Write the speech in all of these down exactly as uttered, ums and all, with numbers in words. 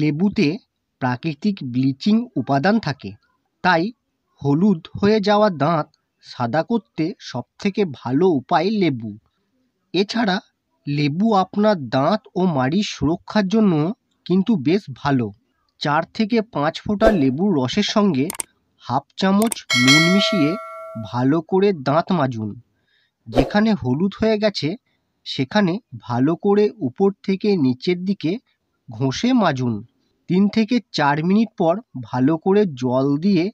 লেবুতে প্রাকৃতিক ব্লিচিং উপাদান থাকে, তাই হলুদ হয়ে যাওয়া দাঁত সাদা করতে সবথেকে ভালো উপায় লেবু। এছাড়া লেবু আপনার দাঁত ও মাড়ির সুরক্ষার জন্য কিন্তু বেশ ভালো। চার থেকে পাঁচ ফোঁটা লেবুর রসের সঙ্গে হাফ চামচ নুন মিশিয়ে ভালো করে দাঁত মাজুন। যেখানে হলুদ হয়ে গেছে সেখানে ভালো করে উপর থেকে নিচের দিকে ঘষে মাজুন। তিন থেকে চার মিনিট পর ভালো করে জল দিয়ে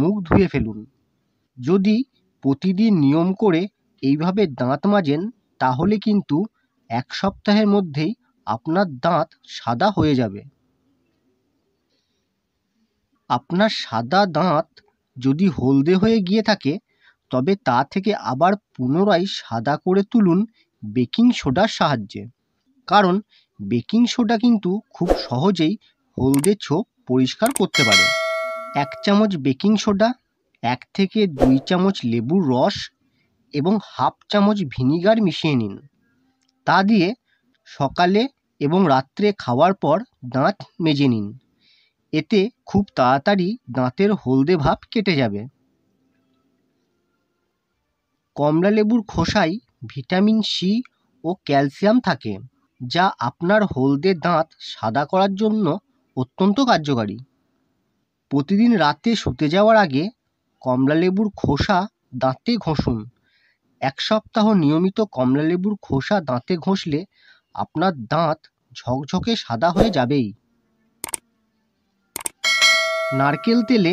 মুখ ধুয়ে ফেলুন। যদি প্রতিদিন নিয়ম করে এইভাবে দাঁত মাজেন তাহলে কিন্তু এক সপ্তাহের মধ্যেই আপনার দাঁত সাদা হয়ে যাবে। আপনার সাদা দাঁত যদি হলদে হয়ে গিয়ে থাকে তবে তা থেকে আবার পুনরায় সাদা করে তুলুন বেকিং সোডার সাহায্যে, কারণ বেকিং সোডা কিন্তু খুব সহজেই হলদে ছোপ পরিষ্কার করতে পারে। এক চামচ বেকিং সোডা, এক থেকে দুই চামচ লেবুর রস এবং হাফ চামচ ভিনিগার মিশিয়ে নিন। তা দিয়ে সকালে এবং রাত্রে খাওয়ার পর দাঁত মেজে নিন, এতে খুব তাড়াতাড়ি দাঁতের হলদে ভাব কেটে যাবে। কমলা লেবুর খোসায় ভিটামিন সি ও ক্যালসিয়াম থাকে, যা আপনার হলদে দাঁত সাদা করার জন্য অত্যন্ত কার্যকারী। প্রতিদিন রাতে শুতে যাওয়ার আগে কমলা লেবুর খোসা দাঁতে ঘষুন। এক সপ্তাহ নিয়মিত কমলা লেবুর খোসা দাঁতে ঘষলে আপনার দাঁত ঝকঝকে সাদা হয়ে যাবেই। নারকেল তেলে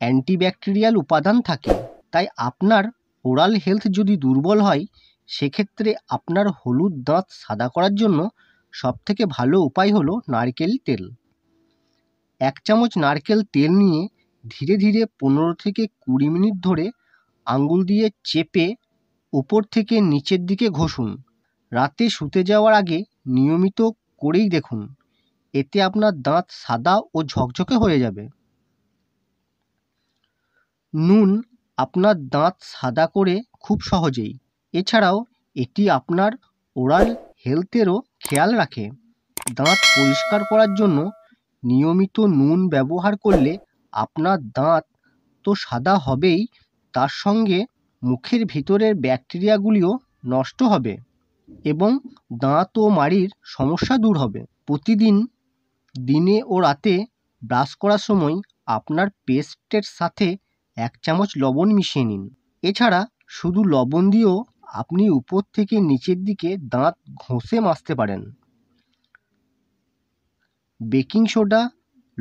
অ্যান্টিব্যাকটেরিয়াল উপাদান থাকে, তাই আপনার ওরাল হেলথ যদি দুর্বল হয় সেক্ষেত্রে আপনার হলুদ দাঁত সাদা করার জন্য সবথেকে ভালো উপায় হলো নারকেল তেল। এক চামচ নারকেল তেল নিয়ে ধীরে ধীরে পনেরো থেকে কুড়ি মিনিট ধরে আঙুল দিয়ে চেপে উপর থেকে নিচের দিকে ঘষুন। রাতে শুতে যাওয়ার আগে নিয়মিত করেই দেখুন, এতে আপনার দাঁত সাদা ও ঝকঝকে হয়ে যাবে। নুন আপনার দাঁত সাদা করে খুব সহজেই, এছাড়াও এটি আপনার ওরাল হেলথেরও খেয়াল রাখে। দাঁত পরিষ্কার করার জন্য নিয়মিত নুন ব্যবহার করলে আপনার দাঁত তো সাদা হবেই, তার সঙ্গে মুখের ভিতরের ব্যাকটেরিয়াগুলিও নষ্ট হবে এবং দাঁত ও মাড়ির সমস্যা দূর হবে। প্রতিদিন দিনে ও রাতে ব্রাশ করার সময় আপনার পেস্টের সাথে এক চামচ লবণ মিশিয়ে নিন। এছাড়া শুধু লবণ দিয়েও আপনি উপর থেকে নিচের দিকে দাঁত ঘষে মাজতে পারেন। বেকিং সোডা,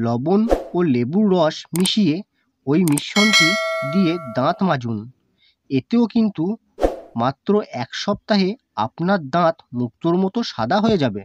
লবণ ও লেবুর রস মিশিয়ে ওই মিশ্রণটি দিয়ে দাঁত মাজুন, এতেও কিন্তু মাত্র এক সপ্তাহে আপনার দাঁত মুক্তোর মতো সাদা হয়ে যাবে।